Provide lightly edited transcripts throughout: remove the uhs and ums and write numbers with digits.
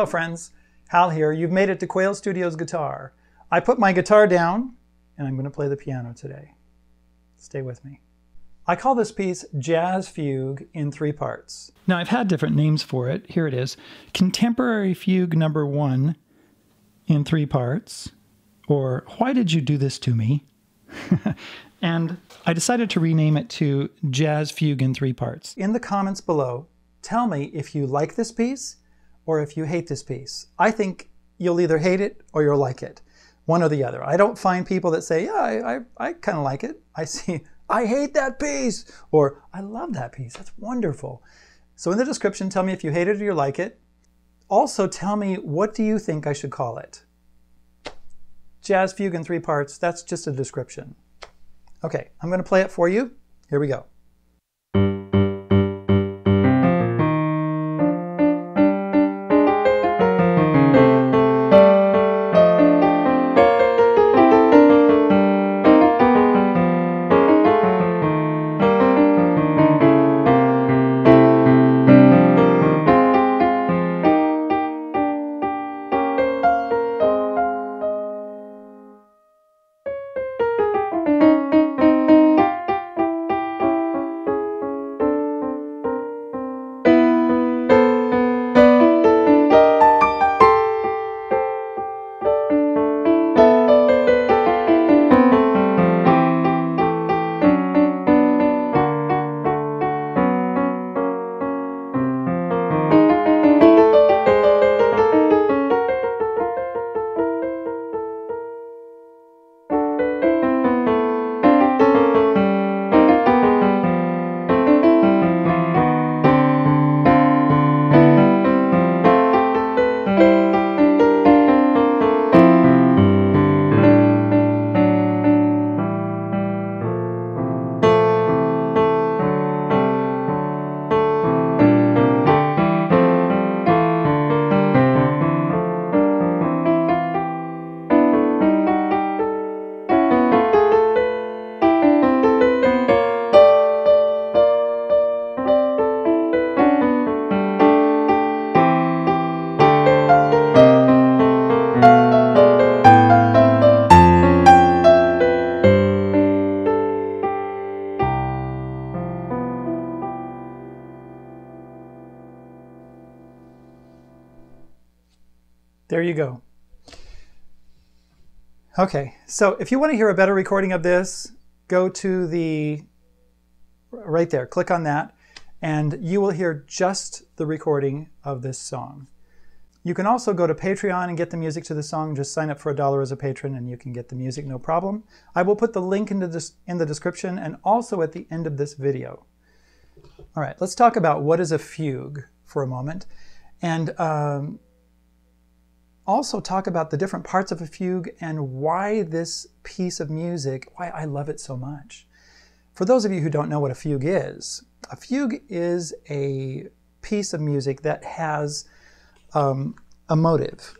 Hello friends, Hal here. You've made it to Quail Studios Guitar. I put my guitar down and I'm going to play the piano today. Stay with me. I call this piece Jazz Fugue in Three Parts. Now I've had different names for it. Here it is. Contemporary Fugue Number One in Three Parts, or Why Did You Do This to Me? And I decided to rename it to Jazz Fugue in Three Parts. In the comments below, tell me if you like this piece or if you hate this piece. I think you'll either hate it or you'll like it, one or the other. I don't find people that say, yeah, I kind of like it. I see, I hate that piece, or I love that piece, that's wonderful. So in the description, tell me if you hate it or you like it. Also tell me, what do you think I should call it? Jazz Fugue in Three Parts, that's just a description. Okay, I'm going to play it for you. Here we go. There you go. Okay, so if you want to hear a better recording of this, go to the, right there, click on that, and you will hear just the recording of this song. You can also go to Patreon and get the music to the song. Just sign up for $1 as a patron and you can get the music, no problem. I will put the link in the description and also at the end of this video. All right, let's talk about what is a fugue for a moment. And also talk about the different parts of a fugue and why this piece of music, why I love it so much. For those of you who don't know what a fugue is a piece of music that has a motive.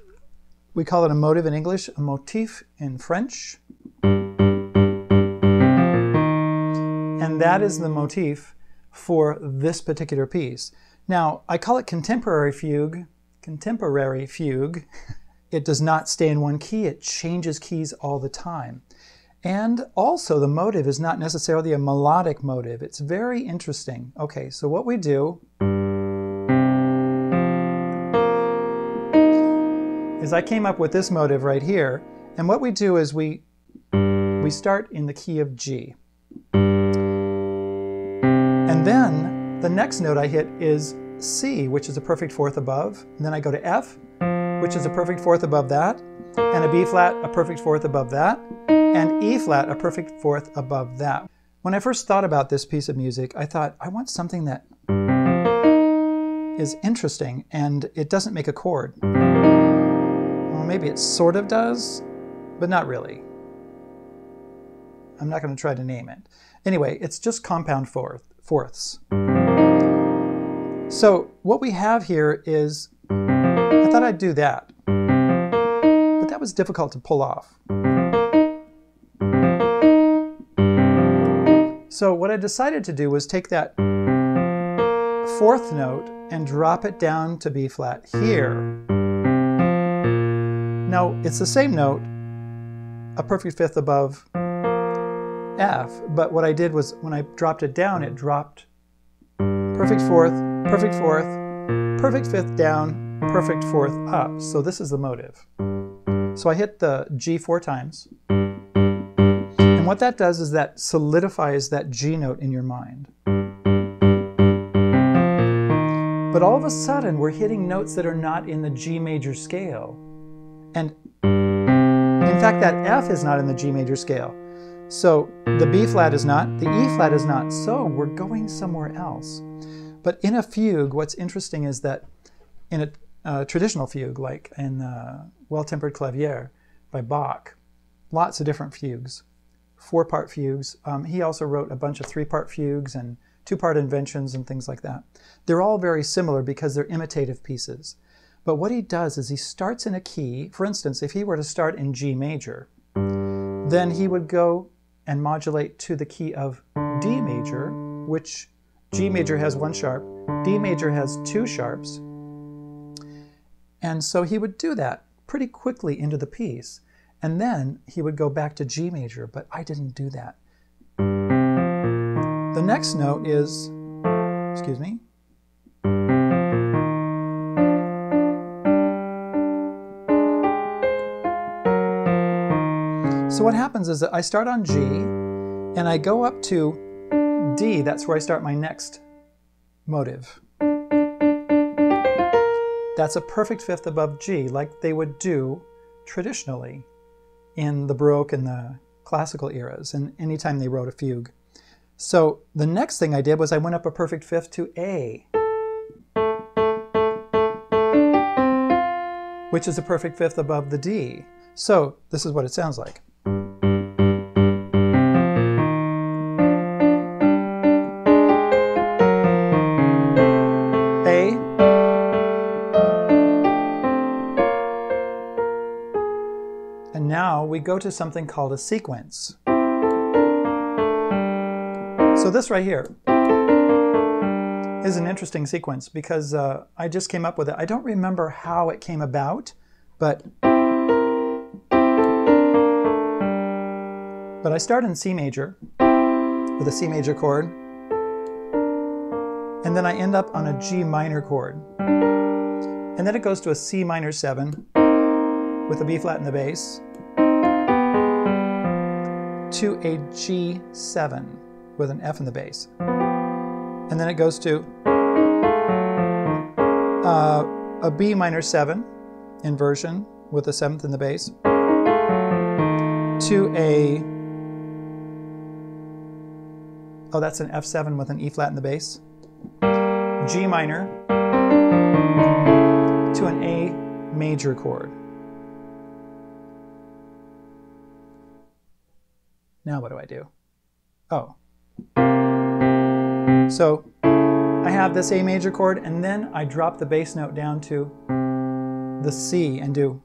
We call it a motive in English, a motif in French. And that is the motif for this particular piece. Now, I call it contemporary fugue. It does not stay in one key, it changes keys all the time. And also the motive is not necessarily a melodic motive. It's very interesting. Okay, so what we do is I came up with this motive right here, and what we do is we start in the key of G. And then the next note I hit is C, which is a perfect fourth above, and then I go to F, which is a perfect fourth above that, and a B flat, a perfect fourth above that, and E flat, a perfect fourth above that. When I first thought about this piece of music, I thought, I want something that is interesting and it doesn't make a chord. Well, maybe it sort of does, but not really. I'm not going to try to name it. Anyway, it's just compound fourths. So what we have here is, I thought I'd do that, but that was difficult to pull off. So what I decided to do was take that fourth note and drop it down to B flat here. Now, it's the same note, a perfect fifth above F, but what I did was when I dropped it down, it dropped perfect fourth, perfect fifth down, perfect fourth up. So this is the motive. So I hit the G 4 times. And what that does is that solidifies that G note in your mind. But all of a sudden, we're hitting notes that are not in the G major scale. And in fact, that F is not in the G major scale. So the B flat is not, the E flat is not, so we're going somewhere else. But in a fugue, what's interesting is that in a traditional fugue, like in Well-Tempered Clavier by Bach, lots of different fugues, 4-part fugues. He also wrote a bunch of 3-part fugues and 2-part inventions and things like that. They're all very similar because they're imitative pieces. But what he does is he starts in a key. For instance, if he were to start in G major, then he would go and modulate to the key of D major, which G major has 1 sharp, D major has 2 sharps. And so he would do that pretty quickly into the piece. And then he would go back to G major, but I didn't do that. The next note is, excuse me, so what happens is that I start on G, and I go up to D. That's where I start my next motive. That's a perfect fifth above G, like they would do traditionally in the Baroque and the classical eras, and anytime they wrote a fugue. So the next thing I did was I went up a perfect fifth to A, which is a perfect fifth above the D. So this is what it sounds like. And now we go to something called a sequence. So this right here is an interesting sequence because I just came up with it. I don't remember how it came about, but I start in C major with a C major chord, and then I end up on a G minor chord. And then it goes to a C minor 7 with a B flat in the bass, to a G7 with an F in the bass. And then it goes to a B minor 7 inversion with a 7th in the bass, to a, oh, that's an F7 with an E flat in the bass, G minor, to an A major chord. Now what do I do? Oh. So I have this A major chord, and then I drop the bass note down to the C and do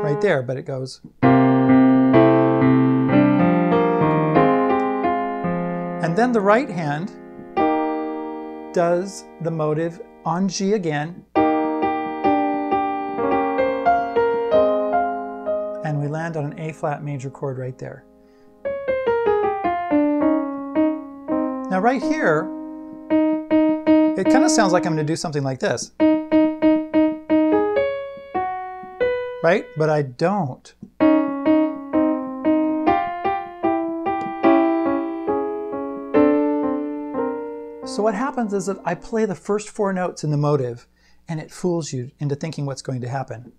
right there, but it goes. And then the right hand does the motive on G again, and we land on an A flat major chord right there. Now right here, it kind of sounds like I'm going to do something like this, right? But I don't. So what happens is that I play the first 4 notes in the motive, and it fools you into thinking what's going to happen.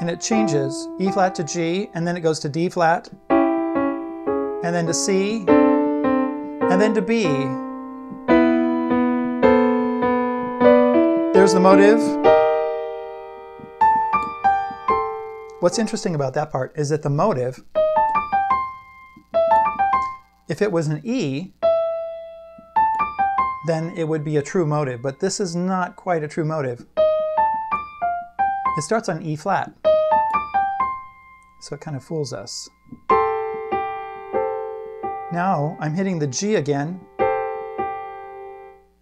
And it changes E flat to G, and then it goes to D flat, and then to C, and then to B. There's the motive. What's interesting about that part is that the motive, if it was an E, then it would be a true motive, but this is not quite a true motive. It starts on E flat, so it kind of fools us. Now I'm hitting the G again,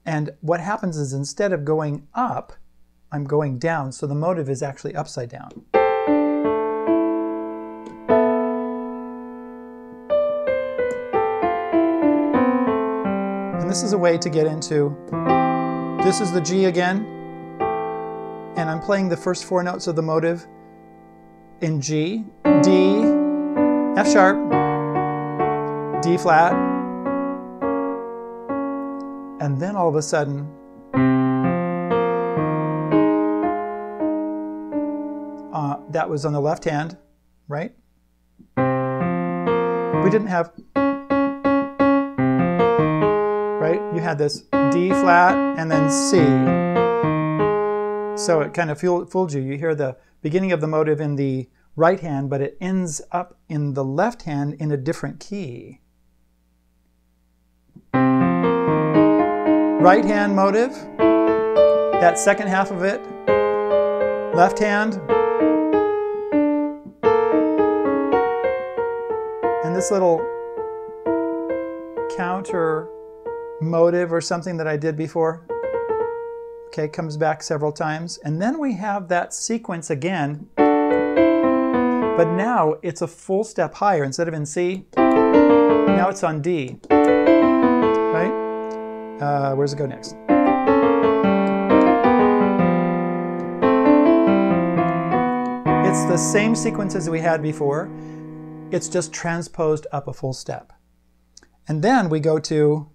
and what happens is instead of going up, I'm going down, so the motive is actually upside down. And this is a way to get into, this is the G again, and I'm playing the first four notes of the motive in G, D, F sharp, D flat, and then all of a sudden, that was on the left hand, right? We didn't have, right? You had this D flat and then C. So it kind of fooled you. You hear the beginning of the motive in the right hand, but it ends up in the left hand in a different key. Right hand motive, that second half of it, left hand, and this little counter motive or something that I did before, okay, comes back several times, and then we have that sequence again, but now it's a full step higher. Instead of in C, now it's on D, right? Where does it go next? It's the same sequence as we had before. It's just transposed up a full step. And then we go to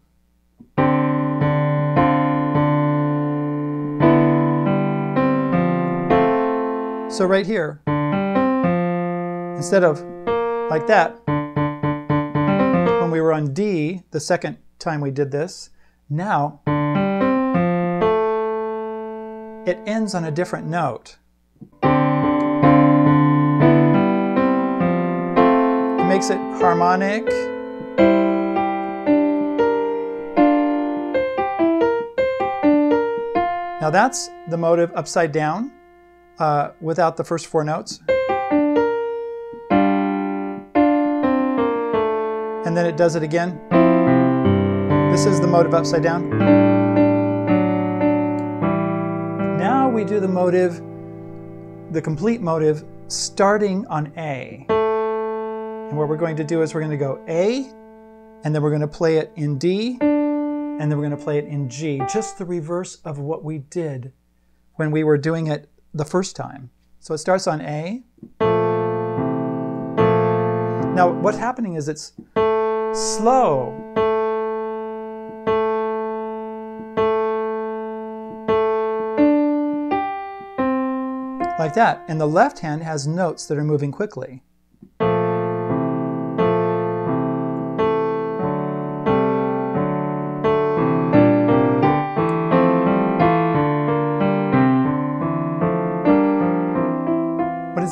so right here, instead of like that, when we were on D the second time we did this, now it ends on a different note. Makes it harmonic, now that's the motive upside down without the first four notes, and then it does it again. This is the motive upside down. Now we do the motive, the complete motive, starting on A. And what we're going to do is we're going to go A, and then we're going to play it in D, and then we're going to play it in G. Just the reverse of what we did when we were doing it the first time. So it starts on A. Now what's happening is it's slow. Like that. And the left hand has notes that are moving quickly.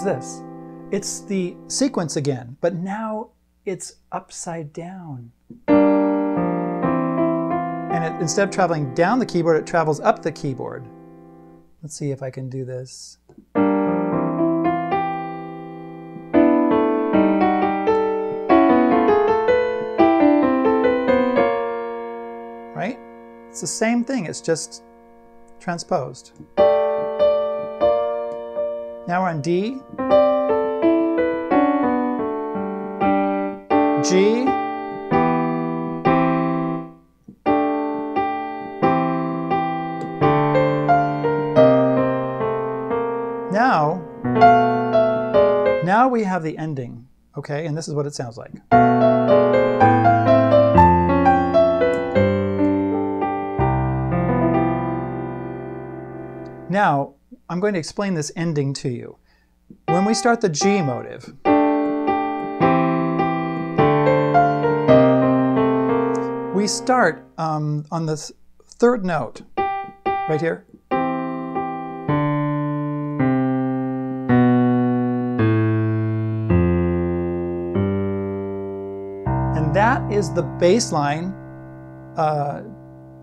This. It's the sequence again, but now it's upside down. And it, instead of traveling down the keyboard, it travels up the keyboard. Let's see if I can do this. Right? It's the same thing, it's just transposed. Now we're on D, G, now we have the ending, okay, and this is what it sounds like. Now, I'm going to explain this ending to you. When we start the G motive, we start on the third note, right here. And that is the bass line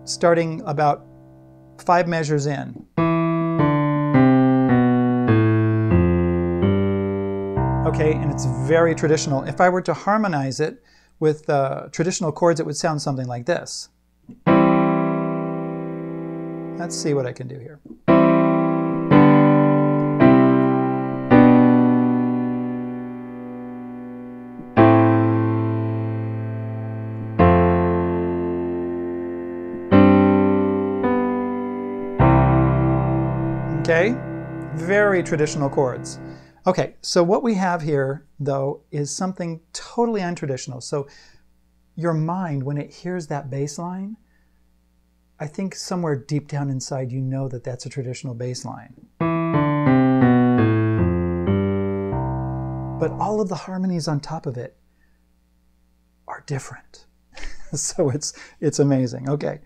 starting about 5 measures in. Okay, and it's very traditional. If I were to harmonize it with traditional chords, it would sound something like this. Let's see what I can do here. Okay, very traditional chords. Okay, so what we have here, though, is something totally untraditional. So your mind, when it hears that bass line, I think somewhere deep down inside you know that that's a traditional bass line. But all of the harmonies on top of it are different. So it's amazing. Okay.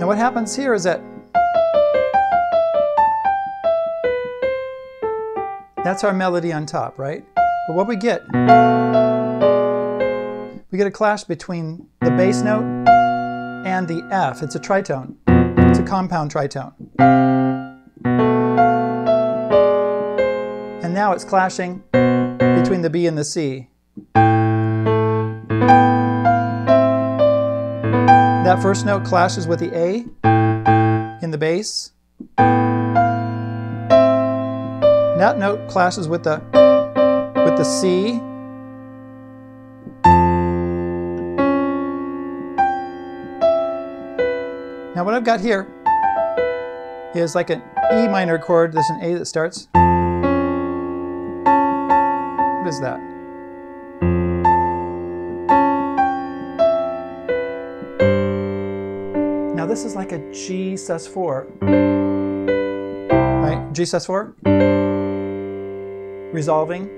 Now what happens here is that's our melody on top, right? But what we get a clash between the bass note and the F. It's a tritone. It's a compound tritone. And now it's clashing between the B and the C. That first note clashes with the A in the bass. That note clashes with the C. Now what I've got here is like an E minor chord. There's an A that starts. What is that? Now this is like a G sus4. Right? G sus4. Resolving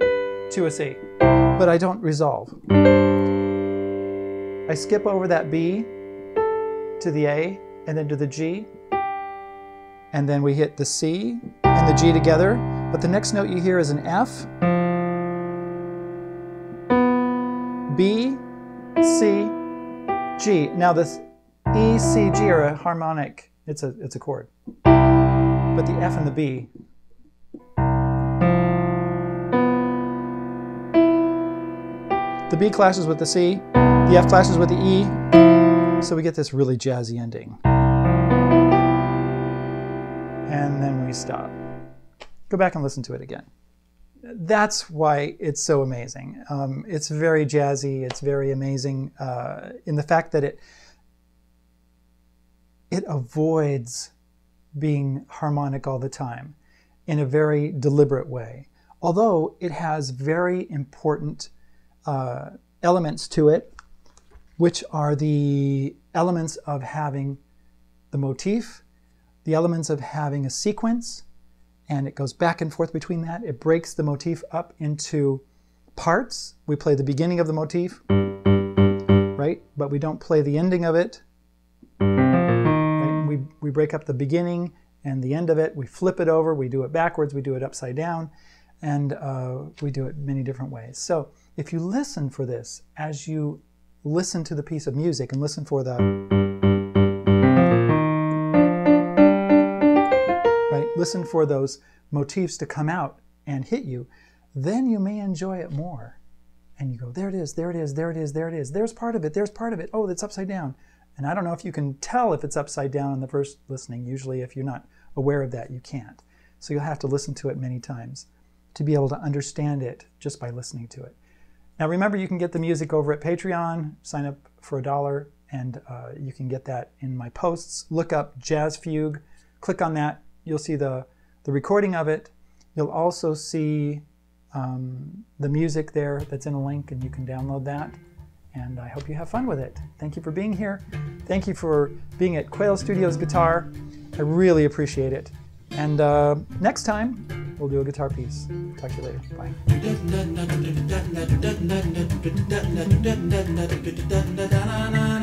to a C, but I don't resolve. I skip over that B to the A and then to the G, and then we hit the C and the G together, but the next note you hear is an F, B, C, G. Now this E, C, G are a harmonic, it's a chord, but the F and the B, the B clashes with the C, the F clashes with the E, so we get this really jazzy ending. And then we stop. Go back and listen to it again. That's why it's so amazing. It's very jazzy, it's very amazing in the fact that it avoids being harmonic all the time in a very deliberate way. Although it has very important elements to it, which are the elements of having the motif, the elements of having a sequence, and it goes back and forth between that. It breaks the motif up into parts. We play the beginning of the motif, right? But we don't play the ending of it. Right? We break up the beginning and the end of it. We flip it over. We do it backwards. We do it upside down. And we do it many different ways. So if you listen for this as you listen to the piece of music and listen for the, right, listen for those motifs to come out and hit you, then you may enjoy it more. And you go, there it is, there it is, there it is, there it is, there's part of it, there's part of it, oh, that's upside down. And I don't know if you can tell if it's upside down on the first listening. Usually if you're not aware of that, you can't. So you'll have to listen to it many times to be able to understand it just by listening to it. Now remember, you can get the music over at Patreon, sign up for $1, and you can get that in my posts. Look up Jazz Fugue, click on that, you'll see the recording of it. You'll also see the music there that's in a link, and you can download that. And I hope you have fun with it. Thank you for being here. Thank you for being at Quail Studios Guitar. I really appreciate it. And next time, we'll do a guitar piece. Talk to you later. Bye.